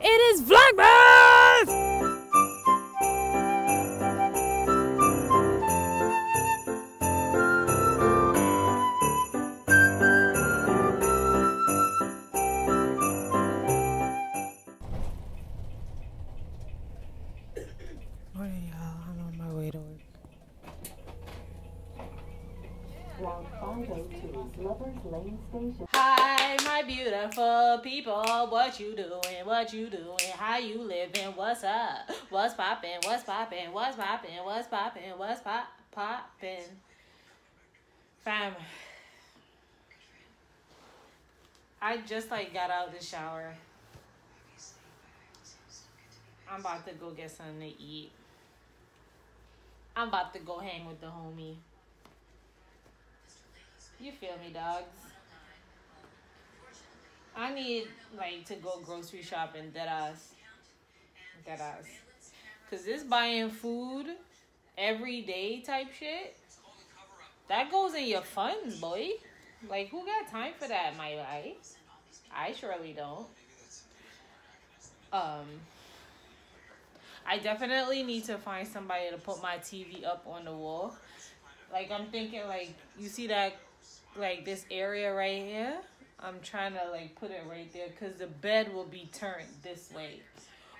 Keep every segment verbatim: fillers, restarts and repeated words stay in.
It is Vlogmas! Morning, y'all. I'm on my way to work. Hi, my beautiful people. What you doing? What you doing? How you living? What's up? What's poppin'? What's poppin'? What's poppin'? What's poppin'? What's pop poppin'? Fam, I just like got out of the shower. I'm about to go get something to eat. I'm about to go hang with the homie. You feel me, dogs? I need, like, to go grocery shopping, dead ass. Dead ass. Because this buying food every day type shit, that goes in your funds, boy. Like, who got time for that, my life? I surely don't. Um, I definitely need to find somebody to put my T V up on the wall. Like, I'm thinking, like, you see that, like, this area right here, I'm trying to, like, put it right there because the bed will be turned this way.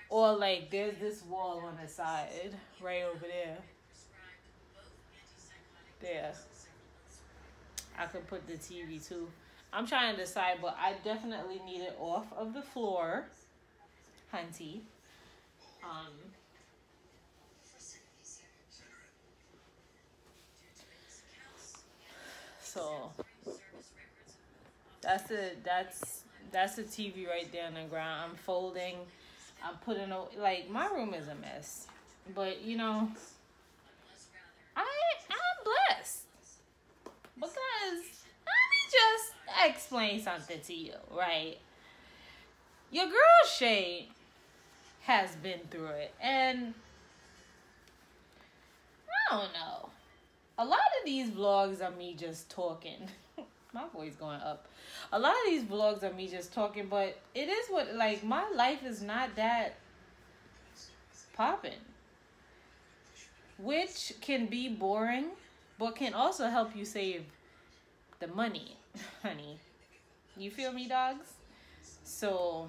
Or, like, there's this wall on the side right over there. There. I could put the T V, too. I'm trying to decide, but I definitely need it off of the floor. Hunty. Um... So that's a that's that's a T V right there on the ground. I'm folding. I'm putting a, like, my room is a mess, but you know, I I'm blessed because let me just explain something to you, right? Your girl Shade has been through it, and I don't know. A lot of these vlogs are me just talking. My voice going up. A lot of these vlogs are me just talking, but it is what, like, my life is not that popping. Which can be boring, but can also help you save the money, honey. You feel me, dogs? So,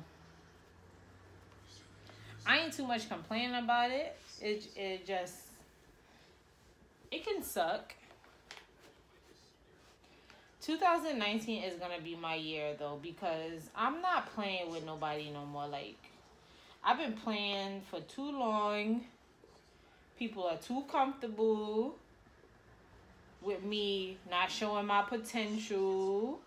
I ain't too much complaining about it. It, it just... It can suck. two thousand nineteen is going to be my year, though, because I'm not playing with nobody no more. Like, I've been playing for too long. People are too comfortable with me not showing my potential.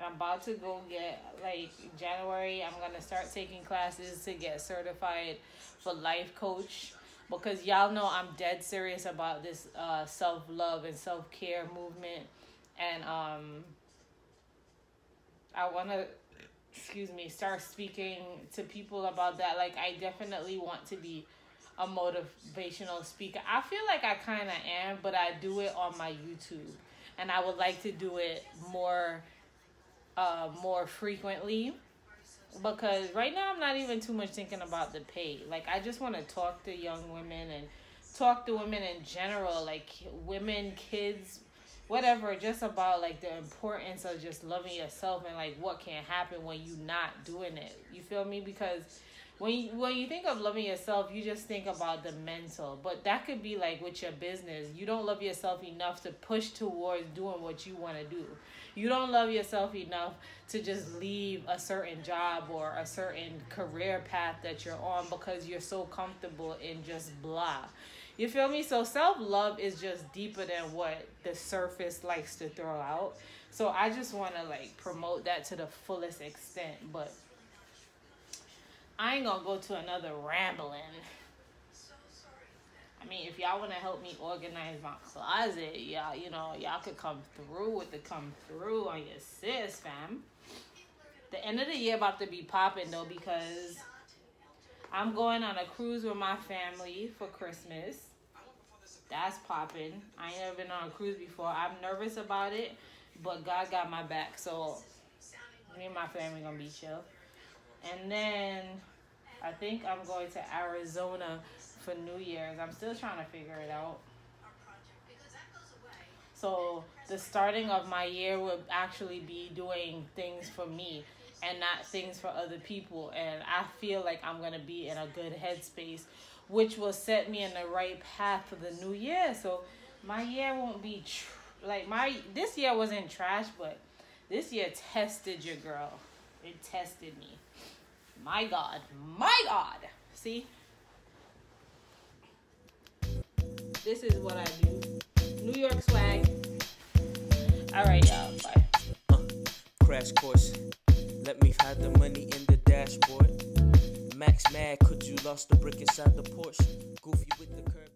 I'm about to go get, like, January, I'm going to start taking classes to get certified for life coach. Because y'all know I'm dead serious about this uh, self-love and self-care movement. And um, I want to, excuse me, start speaking to people about that. Like, I definitely want to be a motivational speaker. I feel like I kind of am, but I do it on my YouTube. And I would like to do it more... Uh, more frequently, because right now I'm not even too much thinking about the pay. Like, I just want to talk to young women and talk to women in general, like women, kids, whatever, just about, like, the importance of just loving yourself and, like, what can happen when you not doing it. You feel me? Because when you, when you think of loving yourself, you just think about the mental, but that could be, like, with your business. You don't love yourself enough to push towards doing what you want to do. You don't love yourself enough to just leave a certain job or a certain career path that you're on because you're so comfortable in just blah. You feel me? So self-love is just deeper than what the surface likes to throw out. So I just want to, like, promote that to the fullest extent. But I ain't going to go to another rambling. I mean, if y'all want to help me organize my closet, y'all, you know, y'all could come through with the come through on your sis, fam. The end of the year about to be popping, though, because I'm going on a cruise with my family for Christmas. That's popping. I ain't ever been on a cruise before. I'm nervous about it but God got my back, so me and my family gonna be chill. And then I think I'm going to Arizona for New Year's. I'm still trying to figure it out. So the starting of my year will actually be doing things for me and not things for other people. And I feel like I'm gonna be in a good headspace, which will set me in the right path for the new year. So my year won't be tr like my this year wasn't trash, but this year tested your girl. It tested me. My God, my God. See, this is what I do. New York swag. All right, y'all. Bye. Uh, crash course. Let me hide the money in the dashboard. Max mad, could you lost the brick inside the Porsche? Goofy with the curve.